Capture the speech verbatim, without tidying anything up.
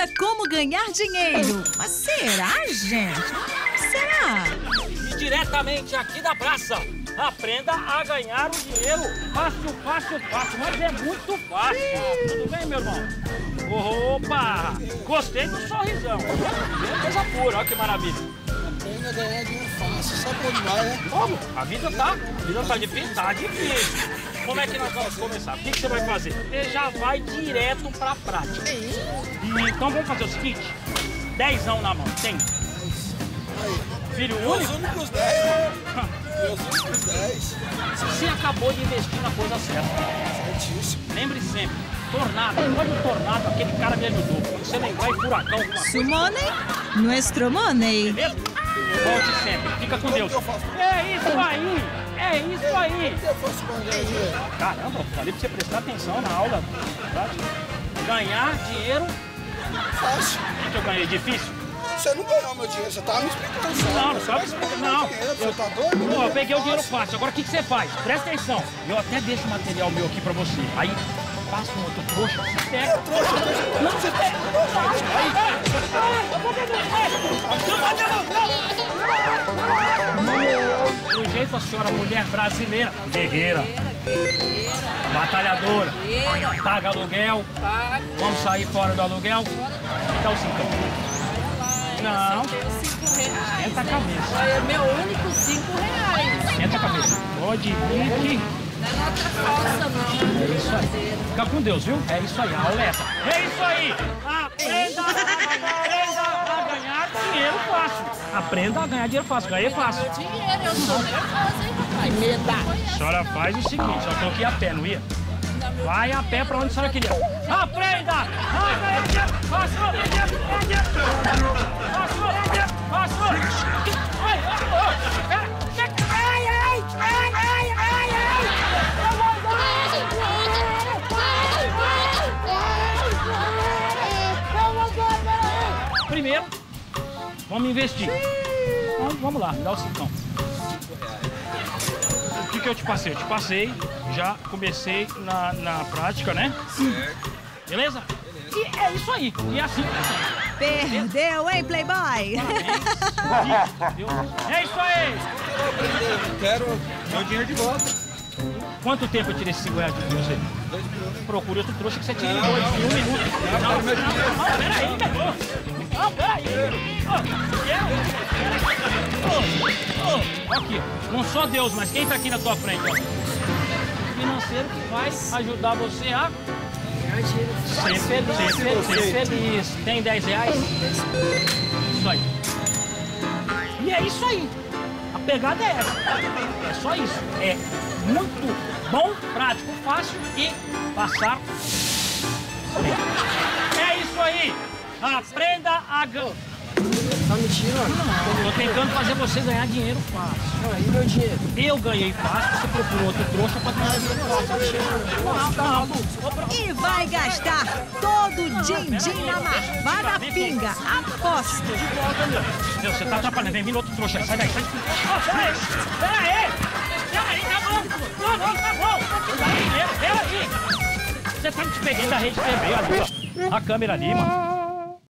Aprenda como ganhar dinheiro. Mas será, gente? Será? E diretamente aqui da praça, aprenda a ganhar o dinheiro. Fácil, fácil, fácil. Mas é muito fácil. Sim. Tudo bem, meu irmão? Opa! Gostei do sorrisão. Coisa pura, olha que maravilha. Aprenda a ganhar dinheiro fácil. Sabe onde vai, né? Como? A vida tá? A vida tá difícil? Tá difícil. Como é que nós vamos começar? O que, que você vai fazer? Você já vai direto pra prática. Então vamos fazer o seguinte: dezão na mão, tem? Filho único? Meus únicos dez. Meus únicos dez. Você acabou de investir na coisa certa. Certíssimo. Lembre sempre: tornado. Olha o tornado, aquele cara me ajudou. Quando você lembrar, é furacão. Su money, nuestro money. Beleza? Volte sempre. Fica com Deus. É isso aí. É isso aí! Caramba, falei pra você prestar atenção na aula. Ganhar dinheiro... Fácil. O que eu ganhei? Difícil? Você não ganhou meu dinheiro, você tava me explicando. Não, não sabe? Não. Você tá doido? Pô, eu peguei o dinheiro fácil. Agora o que, que você faz? Presta atenção. Eu até deixo o material meu aqui pra você. Aí, passa um outro trouxa, você pega. Eu trouxa, eu não, você pega. Do jeito a senhora mulher brasileira, guerreira, batalhadora, paga aluguel, vamos sair fora do aluguel, dá os cinco. Não, senta a cabeça. É meu único cinco reais. Senta a cabeça. Pode vir aqui. É isso aí. Fica com Deus, viu? É isso aí, a aula é essa. É isso aí. Aprenda. Dinheiro fácil. Aprenda a ganhar dinheiro fácil. Ganhei fácil. Dinheiro, eu sou nervosa, hein, papai? Meda. A senhora faz o seguinte, eu tô aqui a pé, não ia? Vai a pé pra onde a senhora queria. Aprenda! Aprenda! Fácil! Fácil! Fácil! Ai, ai, ai! Ai, ai, ai, ai! Primeiro, vamos investir. Então, vamos lá, me dá o cincão. O que, que eu te passei? Eu te passei, já comecei na, na prática, né? Certo. Beleza? Beleza? E é isso aí. E assim. Perdeu, hein, Playboy? Parabéns. É isso aí. Eu quero meu dinheiro de volta. Quanto tempo eu tirei esse cinco reais de você? Dois minutos. Procure outro trouxa que você tirou dois em um minuto. Não, peraí, velho. Não, peraí. Ó, aqui, não só Deus, mas quem tá aqui na tua frente, ó. Financeiro que vai ajudar você a... Ser feliz, ser, ser feliz. Tem dez reais? Isso aí. E é isso aí. A pegada é essa. É só isso. É... Muito bom, prático, fácil e passar. É isso aí! Aprenda a ganhar. Tá mentindo? Tô tentando fazer você ganhar dinheiro fácil. Ah, e meu dinheiro? Eu ganhei fácil, você procurou outro trouxa pra ganhar dinheiro. E vai gastar todo o din-din na marvada pinga. Aposta. Meu, você tá atrapalhando. Vem vindo outro trouxa aí. Sai daí, sai daí. Pera aí! Peraí, tá bom! Não, não, tá bom! Tá dinheiro, pera aí! Você tá me despedindo da rede T V, olha. A câmera ali, mano.